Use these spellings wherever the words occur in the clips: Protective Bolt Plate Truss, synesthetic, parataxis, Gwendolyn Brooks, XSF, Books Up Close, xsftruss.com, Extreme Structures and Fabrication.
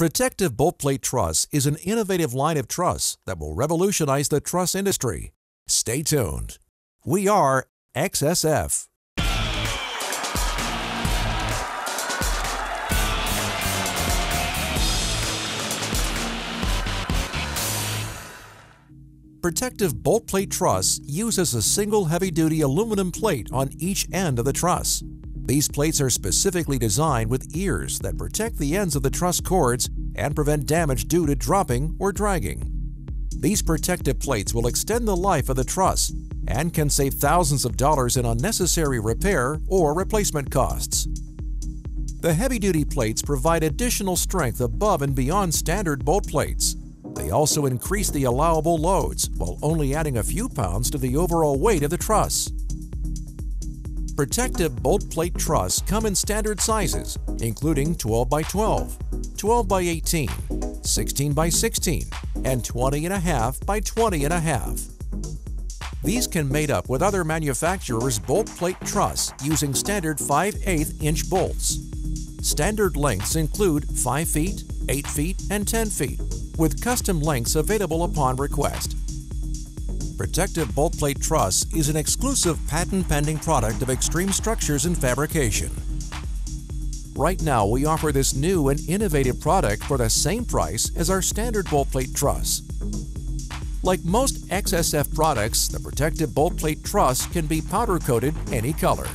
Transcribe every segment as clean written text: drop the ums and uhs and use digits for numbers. Protective Bolt Plate Truss is an innovative line of truss that will revolutionize the truss industry. Stay tuned. We are XSF. Protective Bolt Plate Truss uses a single heavy-duty aluminum plate on each end of the truss. These plates are specifically designed with ears that protect the ends of the truss cords and prevent damage due to dropping or dragging. These protective plates will extend the life of the truss and can save thousands of dollars in unnecessary repair or replacement costs. The heavy-duty plates provide additional strength above and beyond standard bolt plates. They also increase the allowable loads while only adding a few pounds to the overall weight of the truss. Protective Bolt Plate Truss come in standard sizes, including 12x12, 12x18, 16x16, and 20.5x20.5. These can mate up with other manufacturers' bolt plate truss using standard 5/8-inch bolts. Standard lengths include 5 feet, 8 feet, and 10 feet, with custom lengths available upon request. Protective Bolt Plate Truss is an exclusive patent-pending product of Extreme Structures and Fabrication. Right now, we offer this new and innovative product for the same price as our standard bolt plate truss. Like most XSF products, the Protective Bolt Plate Truss can be powder-coated any color.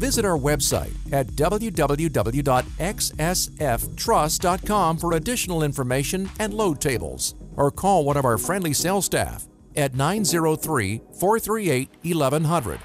Visit our website at www.xsftruss.com for additional information and load tables, or call one of our friendly sales staff at 903-438-1100.